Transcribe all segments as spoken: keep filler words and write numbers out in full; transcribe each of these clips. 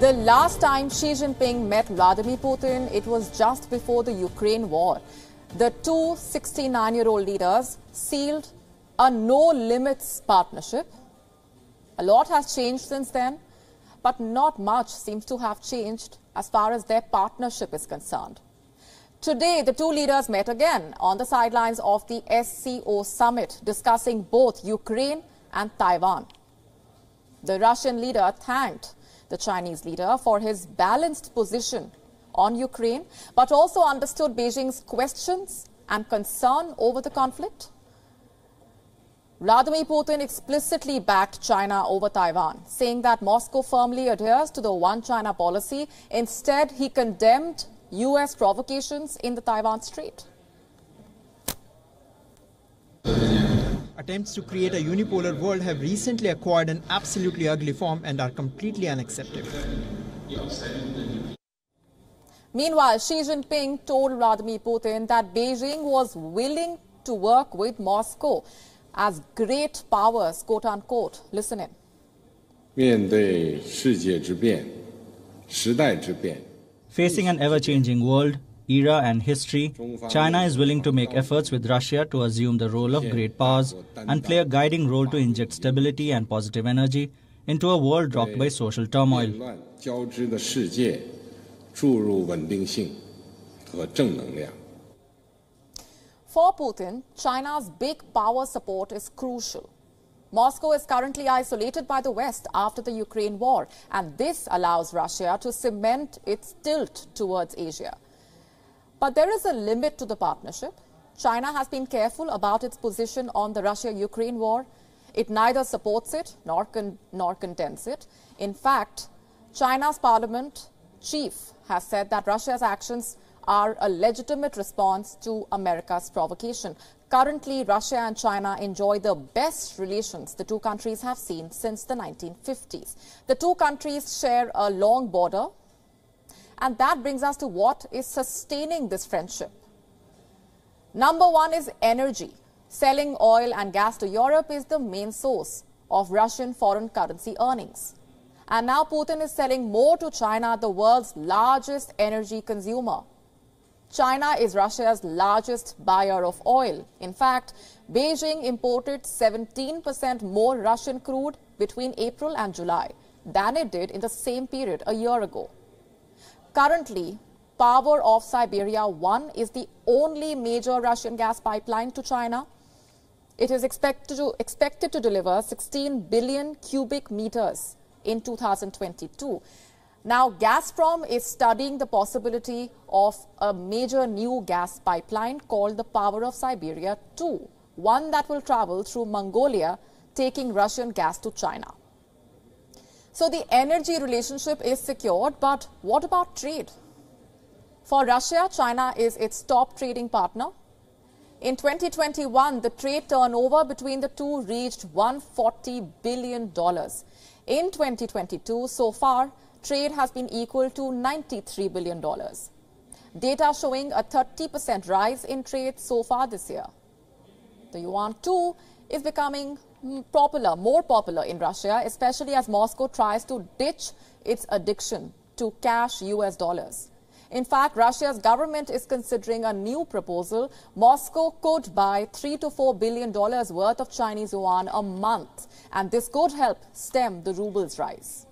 The last time Xi Jinping met Vladimir Putin, it was just before the Ukraine war. The two sixty-nine-year-old leaders sealed a no-limits partnership. A lot has changed since then, but not much seems to have changed as far as their partnership is concerned. Today, the two leaders met again on the sidelines of the S C O summit, discussing both Ukraine and Taiwan. The Russian leader thanked the Chinese leader for his balanced position on Ukraine, but also understood Beijing's questions and concern over the conflict. Vladimir Putin explicitly backed China over Taiwan, saying that Moscow firmly adheres to the One China policy. Instead, he condemned U S provocations in the Taiwan Strait. Attempts to create a unipolar world have recently acquired an absolutely ugly form and are completely unacceptable. Meanwhile, Xi Jinping told Vladimir Putin that Beijing was willing to work with Moscow as great powers, quote unquote. Listen in. Facing an ever-changing world, era and history, China is willing to make efforts with Russia to assume the role of great powers and play a guiding role to inject stability and positive energy into a world rocked by social turmoil. For Putin, China's big power support is crucial. Moscow is currently isolated by the West after the Ukraine war, and this allows Russia to cement its tilt towards Asia. But there is a limit to the partnership. China has been careful about its position on the Russia-Ukraine war. It neither supports it nor, con nor condemns it. In fact, China's parliament chief has said that Russia's actions are a legitimate response to America's provocation. Currently, Russia and China enjoy the best relations the two countries have seen since the nineteen fifties. The two countries share a long border, and that brings us to what is sustaining this friendship. Number one is energy. Selling oil and gas to Europe is the main source of Russian foreign currency earnings. And now Putin is selling more to China, the world's largest energy consumer. China is Russia's largest buyer of oil. In fact, Beijing imported seventeen percent more Russian crude between April and July than it did in the same period a year ago. Currently, Power of Siberia one is the only major Russian gas pipeline to China. It is expected to, expected to deliver sixteen billion cubic meters in two thousand twenty-two. Now, Gazprom is studying the possibility of a major new gas pipeline called the Power of Siberia two, one that will travel through Mongolia, taking Russian gas to China. So the energy relationship is secured, but what about trade? For Russia, China is its top trading partner. In twenty twenty-one, the trade turnover between the two reached one hundred forty billion dollars. In twenty twenty-two, so far, trade has been equal to ninety-three billion dollars. Data showing a thirty percent rise in trade so far this year. The Yuan too is becoming popular, more popular in Russia, especially as Moscow tries to ditch its addiction to cash U S dollars. In fact, Russia's government is considering a new proposal. Moscow could buy three to four billion dollars worth of Chinese yuan a month, and this could help stem the ruble's rise.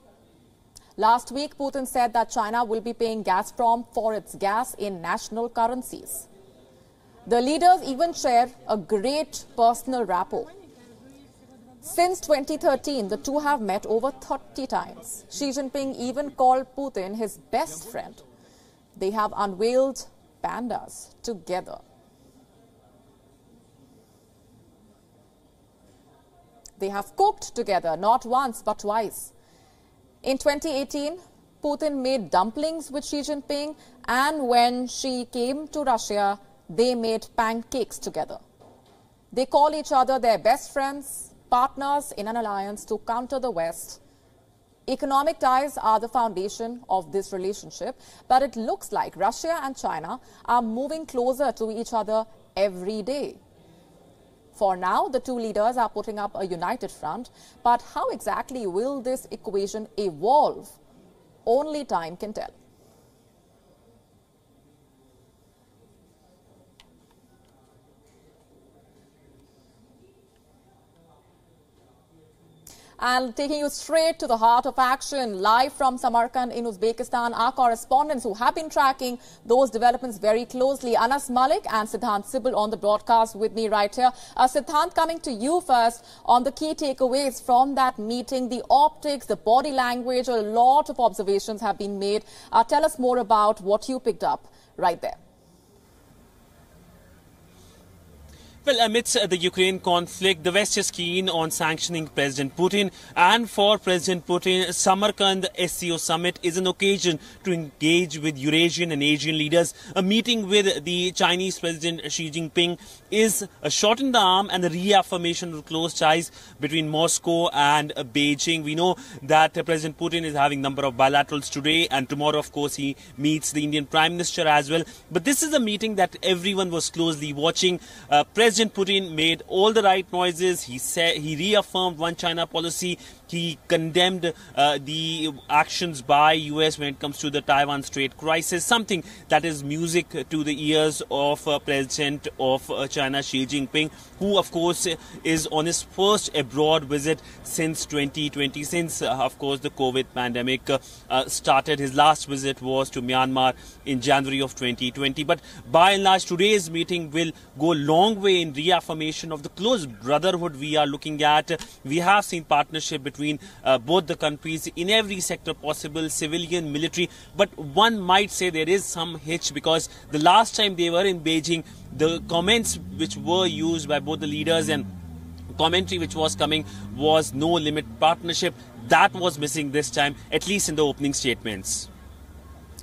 Last week, Putin said that China will be paying Gazprom for its gas in national currencies. The leaders even share a great personal rapport. Since twenty thirteen, the two have met over thirty times. Xi Jinping even called Putin his best friend. They have unveiled pandas together. They have cooked together, not once but twice. In twenty eighteen, Putin made dumplings with Xi Jinping, and when she came to Russia, they made pancakes together. They call each other their best friends, partners in an alliance to counter the West. Economic ties are the foundation of this relationship, but it looks like Russia and China are moving closer to each other every day. For now, the two leaders are putting up a united front, but how exactly will this equation evolve Only time can tell. And taking you straight to the heart of action, live from Samarkand in Uzbekistan, our correspondents who have been tracking those developments very closely, Anas Malik and Siddhant Sibyl on the broadcast with me right here. Uh, Siddhant, coming to you first on the key takeaways from that meeting, the optics, the body language, a lot of observations have been made. Uh, tell us more about what you picked up right there. Well, amidst the Ukraine conflict, the West is keen on sanctioning President Putin, and for President Putin, Samarkand S C O summit is an occasion to engage with Eurasian and Asian leaders. A meeting with the Chinese President Xi Jinping is a shot in the arm and a reaffirmation of close ties between Moscow and Beijing. We know that President Putin is having a number of bilaterals today, and tomorrow, of course, he meets the Indian Prime Minister as well. But this is a meeting that everyone was closely watching. Uh, President President Putin made all the right noises. He said he reaffirmed One China policy. He condemned uh, the actions by U S when it comes to the Taiwan Strait crisis, something that is music to the ears of uh, President of uh, China Xi Jinping, who of course is on his first abroad visit since twenty twenty, since uh, of course the COVID pandemic uh, uh, started. His last visit was to Myanmar in January of twenty twenty. But by and large, today's meeting will go a long way in reaffirmation of the close brotherhood we are looking at. We have seen partnership between uh, both the countries in every sector possible, civilian, military. But one might say there is some hitch, because the last time they were in Beijing, the comments which were used by both the leaders and commentary which was coming was no limit partnership. That was missing this time, at least in the opening statements.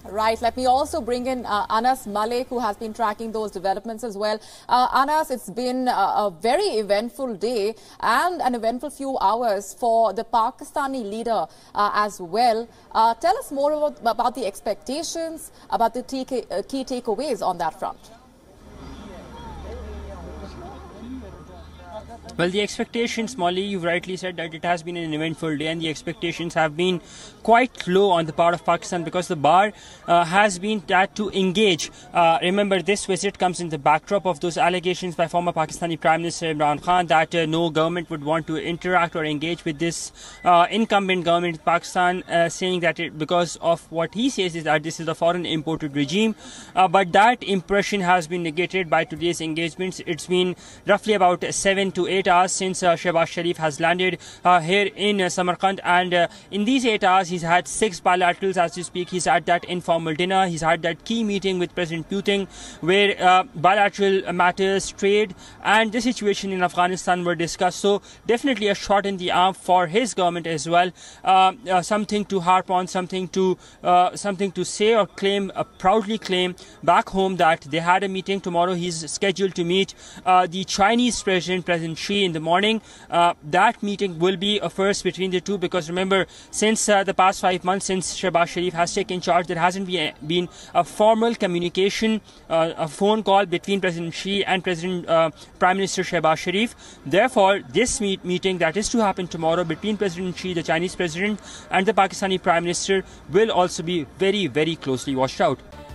Right. Let me also bring in uh, Anas Malik, who has been tracking those developments as well. Uh, Anas, it's been a, a very eventful day and an eventful few hours for the Pakistani leader uh, as well. Uh, tell us more about, about the expectations, about the take, uh, key takeaways on that front. Well, the expectations, Molly, you've rightly said that it has been an eventful day, and the expectations have been quite low on the part of Pakistan, because the bar uh, has been that to engage. Uh, remember, this visit comes in the backdrop of those allegations by former Pakistani Prime Minister Imran Khan that uh, no government would want to interact or engage with this uh, incumbent government in Pakistan, uh, saying that it, because of what he says is that this is a foreign imported regime. Uh, but that impression has been negated by today's engagements. It's been roughly about seven to eight hours since uh, Shahbaz Sharif has landed uh, here in uh, Samarkand, and uh, in these eight hours he's had six bilaterals as you speak. He's had that informal dinner, he's had that key meeting with President Putin, where uh, bilateral matters, trade and the situation in Afghanistan were discussed. So definitely a shot in the arm for his government as well, uh, uh, something to harp on, something to uh, something to say or claim, uh, proudly claim back home that they had a meeting. Tomorrow he's scheduled to meet uh, the Chinese President, President Xi, in the morning. Uh, that meeting will be a first between the two, because remember, since uh, the past five months since Shahbaz Sharif has taken charge, there hasn't be a, been a formal communication, uh, a phone call between President Xi and President uh, Prime Minister Shahbaz Sharif. Therefore, this meet meeting that is to happen tomorrow between President Xi, the Chinese President, and the Pakistani Prime Minister will also be very, very closely watched out.